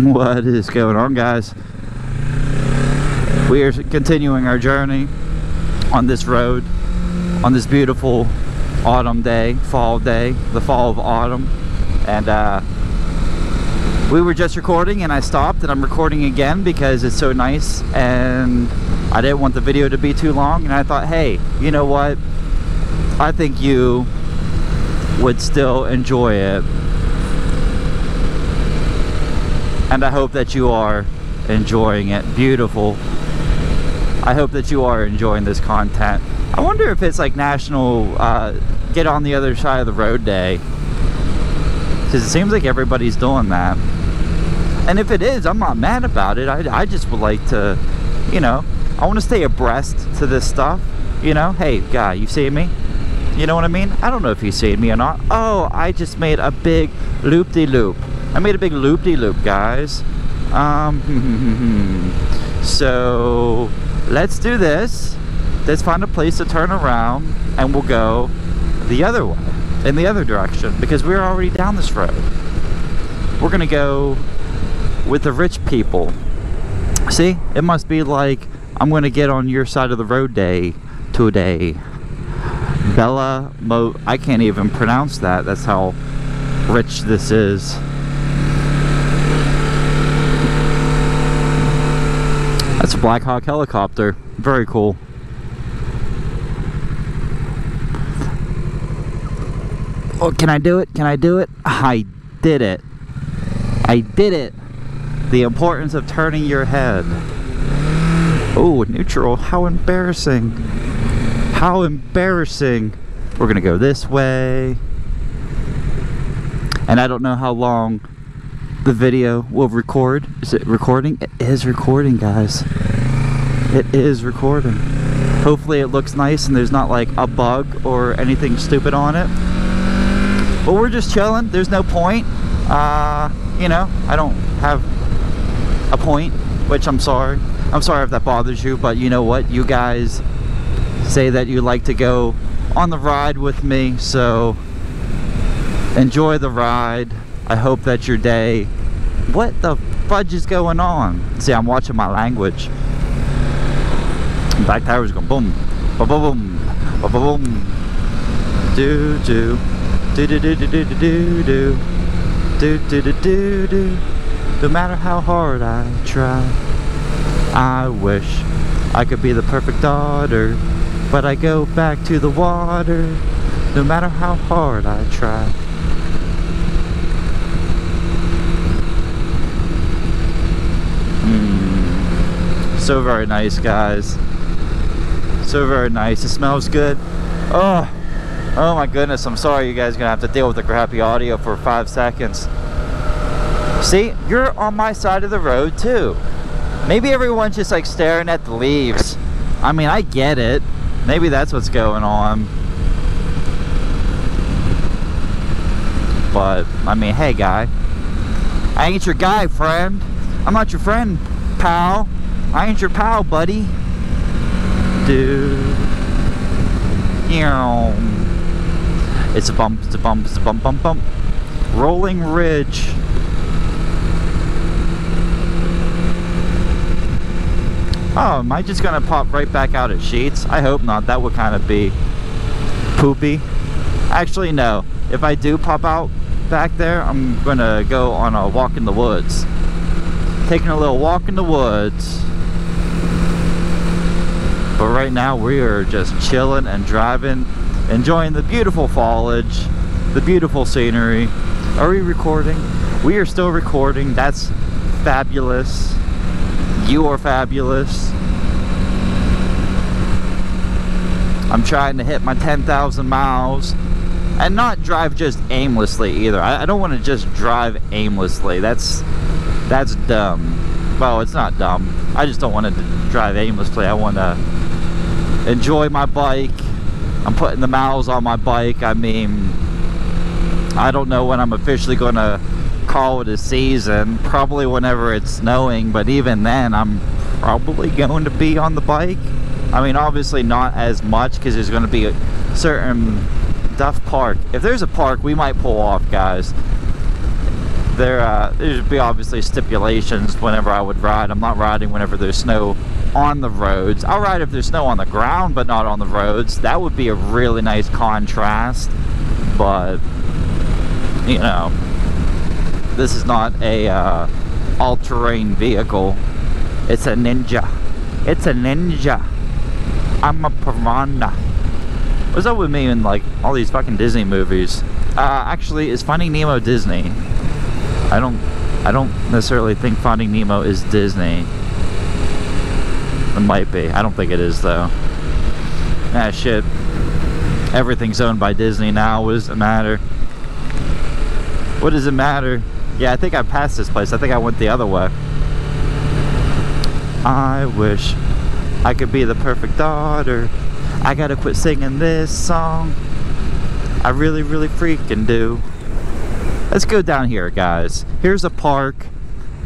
What is going on, guys? We are continuing our journey on this road on this beautiful autumn day, fall day, the fall of autumn. And we were just recording and I stopped, and I'm recording again because it's so nice and I didn't want the video to be too long. And I thought, hey, you know what, I think you would still enjoy it, and I hope that you are enjoying it. Beautiful. I hope that you are enjoying this content. I wonder if it's like national get on the other side of the road day, because it seems like everybody's doing that. And if it is, I'm not mad about it. I just would like to, you know, I want to stay abreast to this stuff, you know. Hey guy, you see me? You know what I mean? I don't know if you've seen me or not. Oh, I just made a big loop-de-loop. I made a big loop-de-loop, guys. So let's do this. Let's find a place to turn around and we'll go the other way, in the other direction, because we're already down this road. We're gonna go with the rich people. See, it must be like I'm gonna get on your side of the road day today. Bella Mo, I can't even pronounce that. That's how rich this is. That's a Black Hawk helicopter. Very cool. Oh, can I do it? Can I do it? I did it. I did it. The importance of turning your head. Oh, neutral. How embarrassing. How embarrassing. We're gonna go this way. And I don't know how long the video will record. Is it recording? It is recording, guys. It is recording. Hopefully it looks nice and there's not like a bug or anything stupid on it. But we're just chilling. There's no point. You know, I don't have a point, which I'm sorry. I'm sorry if that bothers you, but you know what? You guys say that you like to go on the ride with me, so enjoy the ride. I hope that your day... What the fudge is going on? See, I'm watching my language. Black Tower's going boom, ba ba boom, ba ba boom. Do do do do do do do do do do do do do do. No matter how hard I try, I wish I could be the perfect daughter, but I go back to the water. No matter how hard I try. So very nice, guys. So very nice. It smells good. Oh, oh my goodness. I'm sorry you guys are gonna have to deal with the crappy audio for 5 seconds. See, you're on my side of the road too. Maybe everyone's just like staring at the leaves. I mean, I get it. Maybe that's what's going on. But I mean, hey guy, I ain't your guy, friend. I'm not your friend, pal. I ain't your pal, buddy. Dude. It's a bump, it's a bump, it's a bump, bump, bump. Rolling ridge. Oh, am I just gonna pop right back out at Sheets? I hope not. That would kind of be poopy. Actually, no. If I do pop out back there, I'm gonna go on a walk in the woods. Taking a little walk in the woods. But right now we are just chilling and driving, enjoying the beautiful foliage, the beautiful scenery. Are we recording? We are still recording. That's fabulous. You are fabulous. I'm trying to hit my 10,000 miles and not drive just aimlessly either. I don't want to just drive aimlessly. That's dumb. Well, it's not dumb. I just don't want to drive aimlessly. I want to enjoy my bike. I'm putting the miles on my bike. I mean, I don't know when I'm officially going to call it a season. Probably whenever it's snowing, but even then, I'm probably going to be on the bike. I mean, obviously not as much because there's going to be a certain Duff Park. If there's a park, we might pull off, guys. there'd be obviously stipulations whenever I would ride. I'm not riding whenever there's snow on the roads. I'll ride if there's snow on the ground, but not on the roads. That would be a really nice contrast, but you know, this is not a all-terrain vehicle. It's a Ninja. It's a Ninja. I'm a piranha. What's up with me in like all these fucking Disney movies? Actually, is Finding Nemo Disney? I don't necessarily think Finding Nemo is Disney. It might be. I don't think it is though. Ah, shit. Everything's owned by Disney now. What does it matter? What does it matter? Yeah, I think I passed this place. I think I went the other way. I wish I could be the perfect daughter. I gotta quit singing this song. I really, really freaking do. Let's go down here, guys. Here's a park.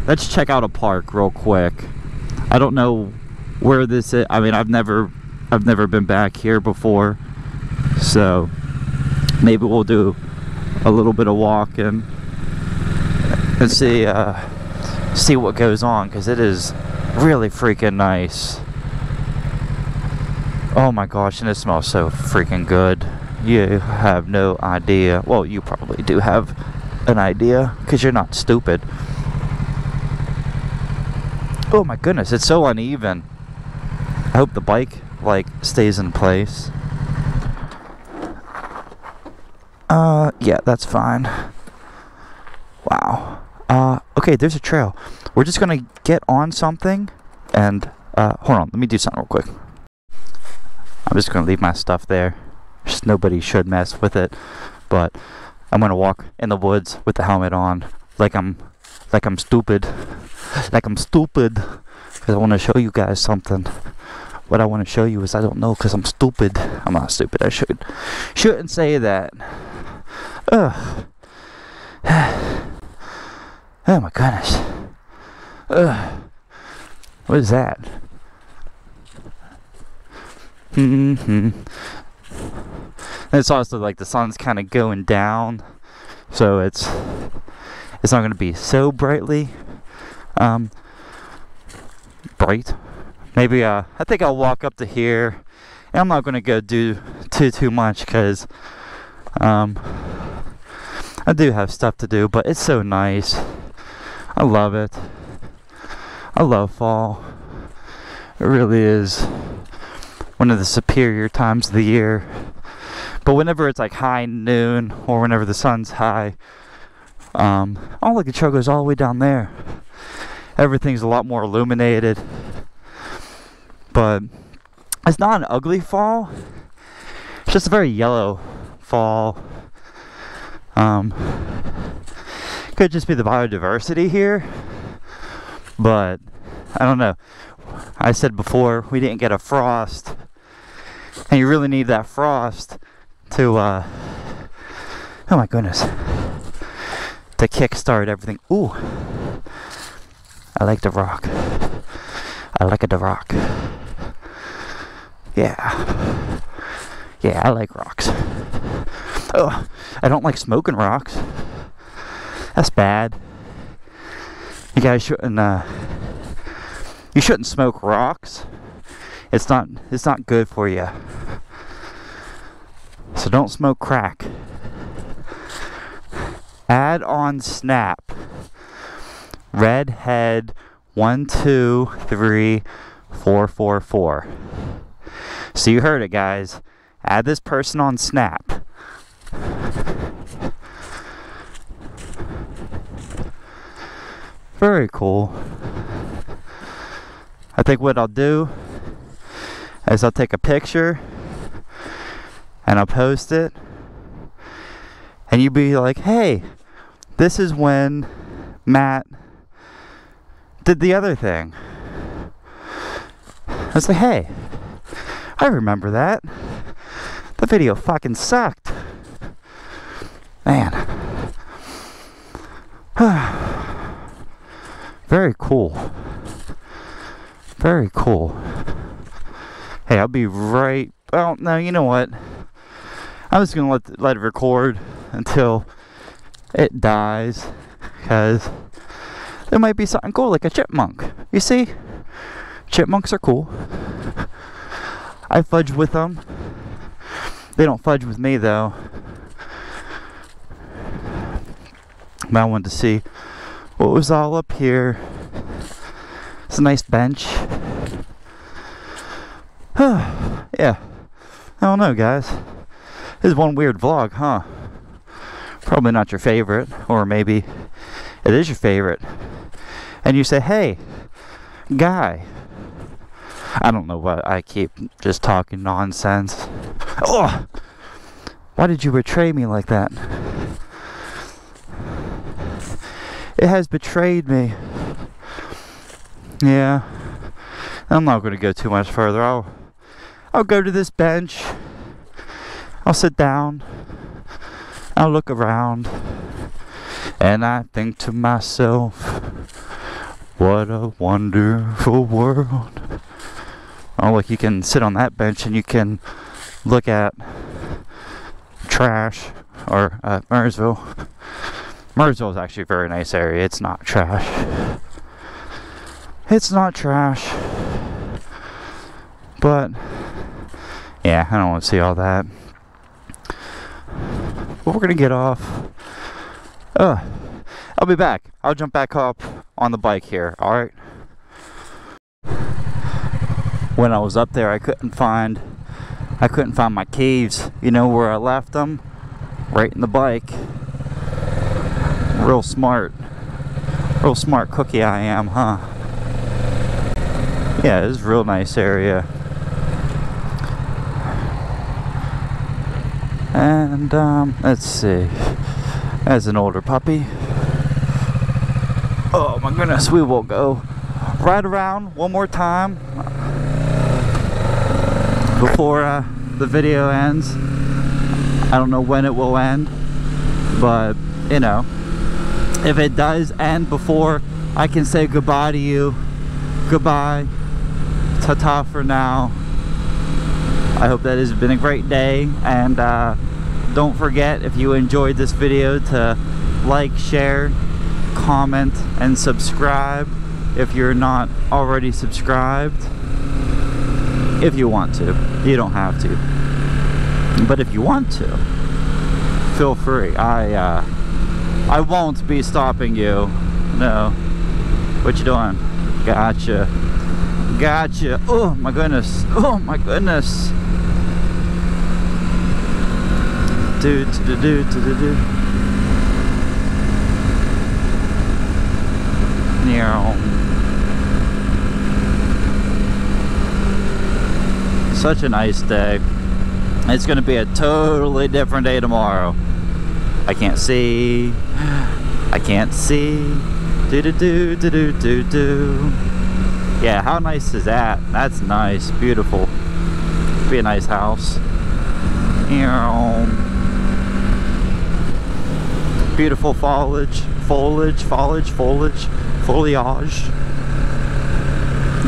Let's check out a park real quick. I don't know where this is. I mean, I've never been back here before. So maybe we'll do a little bit of walking and see what goes on, because it is really freaking nice. Oh my gosh, and it smells so freaking good. You have no idea. Well, you probably do have an idea, because you're not stupid. Oh my goodness, it's so uneven. I hope the bike, like, stays in place. Yeah, that's fine. Wow. Okay, there's a trail. We're just gonna get on something and, hold on, let me do something real quick. I'm just gonna leave my stuff there. Just nobody should mess with it, but I'm gonna walk in the woods with the helmet on, like I'm stupid, because I want to show you guys something. What I want to show you is I don't know, because I'm stupid. I'm not stupid. I shouldn't say that. Ugh. Oh my goodness. Ugh. What is that? Mm-hmm. And it's also like the sun's kind of going down, so it's not going to be so brightly bright. Maybe I think I'll walk up to here, and I'm not going to go do too much, because I do have stuff to do. But it's so nice. I love it. I love fall. It really is one of the superior times of the year. But whenever it's like high noon, or whenever the sun's high, oh look, the trail goes all the way down there. Everything's a lot more illuminated. But it's not an ugly fall. It's just a very yellow fall. Could just be the biodiversity here, but I don't know. I said before, we didn't get a frost, and you really need that frost to, oh my goodness, to kickstart everything. Ooh, I like the rock. I like the rock. Yeah. Yeah, I like rocks. Oh, I don't like smoking rocks. That's bad. You guys shouldn't, you shouldn't smoke rocks. It's not good for you. So don't smoke crack. Add on snap. Redhead 123444. So you heard it, guys. Add this person on snap. Very cool. I think what I'll do is I'll take a picture and I'll post it, and you'll be like, hey, this is when Matt did the other thing. I was like, hey, I remember that. The video fucking sucked. Man. Very cool. Very cool. Hey, I'll be right... Well, no, you know what? I'm just going to let it record until it dies. because there might be something cool like a chipmunk. You see, chipmunks are cool. I fudge with them. They don't fudge with me though. But I wanted to see what was all up here. It's a nice bench. Yeah, I don't know guys. This is one weird vlog, huh? Probably not your favorite, or maybe it is your favorite. And you say, hey, guy. I don't know what, I keep just talking nonsense. Oh, why did you betray me like that? It has betrayed me. Yeah, I'm not going to go too much further. I'll go to this bench. I'll sit down. I'll look around. And I think to myself, what a wonderful world. Oh, look, you can sit on that bench and you can look at trash, or Myersville. Myersville is actually a very nice area. It's not trash. It's not trash. But yeah, I don't want to see all that. But we're gonna get off. I'll be back. I'll jump back up on the bike here. All right. When I was up there, I couldn't find my caves. You know where I left them? Right in the bike. Real smart cookie I am, huh? Yeah, this is a real nice area. And let's see. As an older puppy. Oh my goodness, we will go right around one more time before the video ends. I don't know when it will end, but you know, if it does end before I can say goodbye to you, goodbye, ta-ta for now. I hope that has been a great day, and don't forget, if you enjoyed this video, to like, share, comment, and subscribe if you're not already subscribed. If you want to. You don't have to. But if you want to, feel free. I won't be stopping you. No. What you doing? Gotcha. Gotcha. Oh my goodness. Oh my goodness. Do. Meow. Such a nice day. It's going to be a totally different day tomorrow. I can't see. Do. Yeah, how nice is that? That's nice. Beautiful. It'll be a nice house. Beautiful foliage.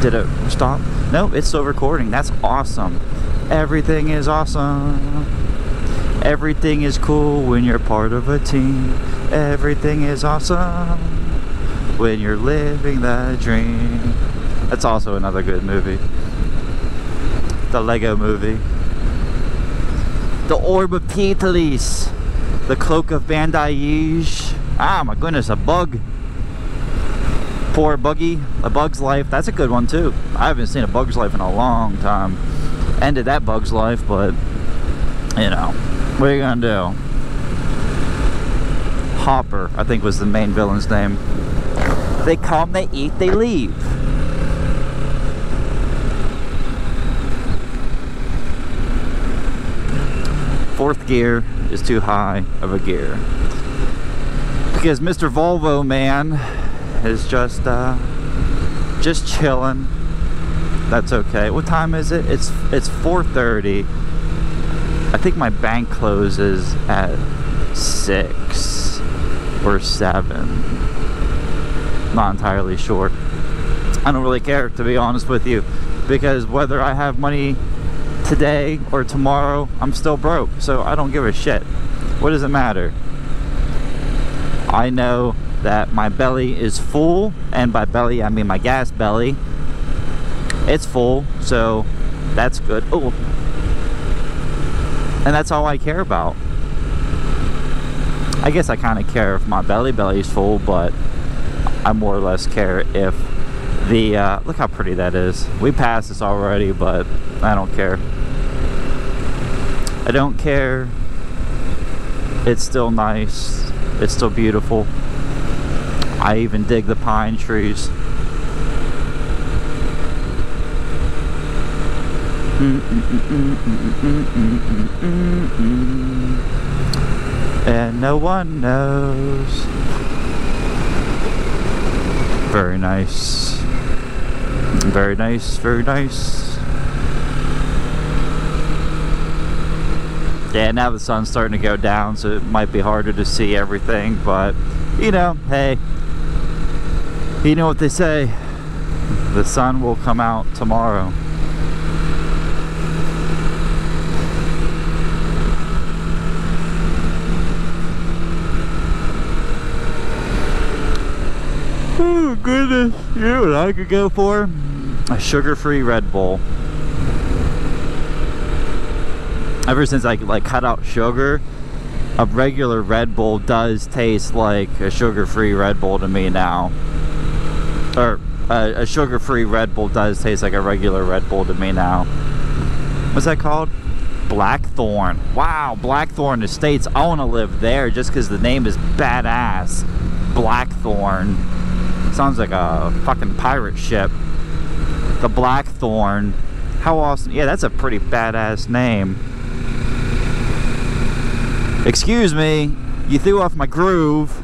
Did it stop? No, it's still recording. That's awesome. Everything is awesome. Everything is cool when you're part of a team. Everything is awesome when you're living the dream. That's also another good movie. The Lego Movie. The Orb of Pitelis. The Cloak of Bandai-Yij. Ah, my goodness, a bug. Poor Buggy, A Bug's Life. That's a good one too. I haven't seen A Bug's Life in a long time. Ended that Bug's Life, but you know, what are you gonna do? Hopper, I think, was the main villain's name. They come, they eat, they leave. Fourth gear is too high of a gear. Because Mr. Volvo Man is just chilling. That's okay. What time is it? It's 4:30. I think my bank closes at 6 or 7. Not entirely sure. I don't really care, to be honest with you, because whether I have money today or tomorrow, I'm still broke. So I don't give a shit. What does it matter? I know that my belly is full, and by belly I mean my gas belly. It's full, so that's good. Oh, and that's all I care about. I guess I kind of care if my belly is full, but I more or less care if the look how pretty that is. We passed this already, but I don't care. I don't care. It's still nice. It's still beautiful. I even dig the pine trees. And no one knows. Very nice. Very nice, very nice. Yeah, now the sun's starting to go down, so it might be harder to see everything, but, you know, hey, you know what they say, the sun will come out tomorrow. Oh, goodness, you know what I could go for? A sugar-free Red Bull. Ever since I cut out sugar, a regular Red Bull does taste like a sugar-free Red Bull to me now. Or a sugar-free Red Bull does taste like a regular Red Bull to me now. What's that called? Blackthorn. Wow, Blackthorn Estates. I want to live there just because the name is badass. Blackthorn. Sounds like a fucking pirate ship. The Blackthorn. How awesome. Yeah, that's a pretty badass name. Excuse me, you threw off my groove.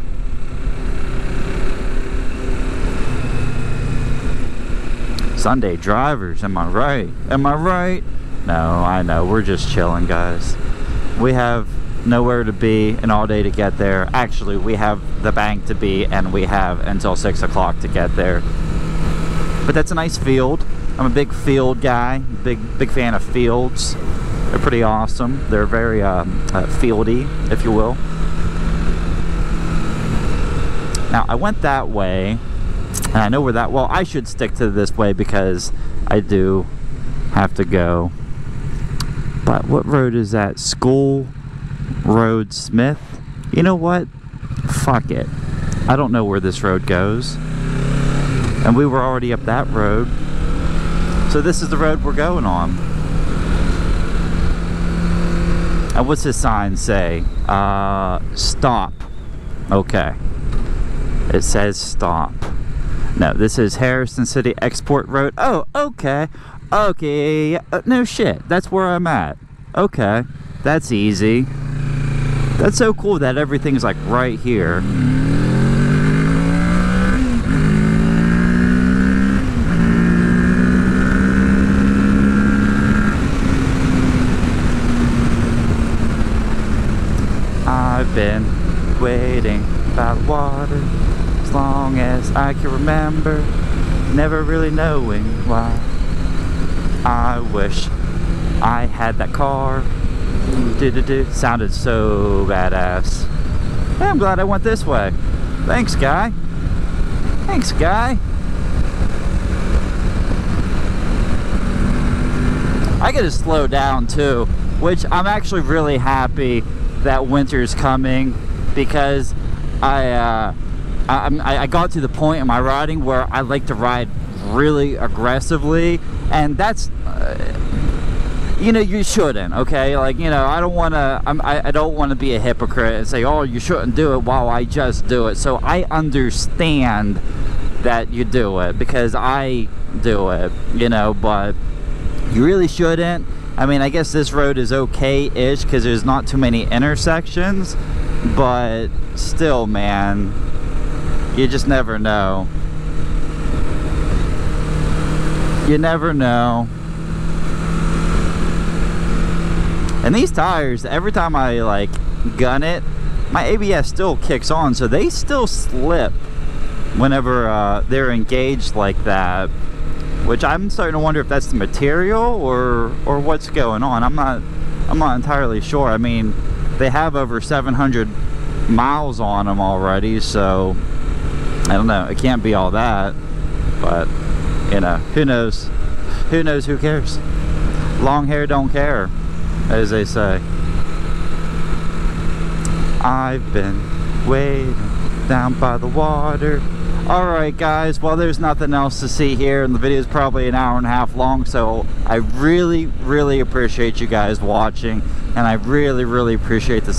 Sunday drivers, am I right? Am I right? No, I know, we're just chilling, guys. We have nowhere to be and all day to get there. Actually, we have the bank to be and we have until 6 o'clock to get there. But that's a nice field. I'm a big field guy, big fan of fields. They're pretty awesome. They're very fieldy, if you will. Now, I went that way, and I know where that... Well, I should stick to this way because I do have to go. But what road is that? School Road Smith? You know what? Fuck it. I don't know where this road goes. And we were already up that road. So this is the road we're going on. And what's this sign say? Stop. Okay. It says stop. No, this is Harrison City Export Road. Oh, okay. Okay. No shit. That's where I'm at. Okay. That's easy. That's so cool that everything's like right here. I've been waiting by water as long as I can remember, never really knowing why. I wish I had that car. Sounded so badass. Hey, I'm glad I went this way. Thanks, guy. Thanks, guy. I gotta slow down too, which I'm actually really happy that winter's coming, because I got to the point in my riding where I like to ride really aggressively, and that's you know, you shouldn't, okay? Like, you know, I don't want to be a hypocrite and say, oh, you shouldn't do it, while I just do it. So I understand that you do it because I do it, you know, but you really shouldn't. I mean, I guess this road is okay-ish because there's not too many intersections, but still, man, you just never know. You never know. And these tires, every time I, like, gun it, my ABS still kicks on, so they still slip whenever they're engaged like that. Which I'm starting to wonder if that's the material or what's going on. I'm not entirely sure. I mean, they have over 700 miles on them already, so I don't know, it can't be all that, but you know, who knows? Who knows? Who cares? Long hair don't care, as they say. I've been waiting down by the water. Alright guys, well there's nothing else to see here, and the video is probably an hour and a half long, so I really appreciate you guys watching, and I really appreciate the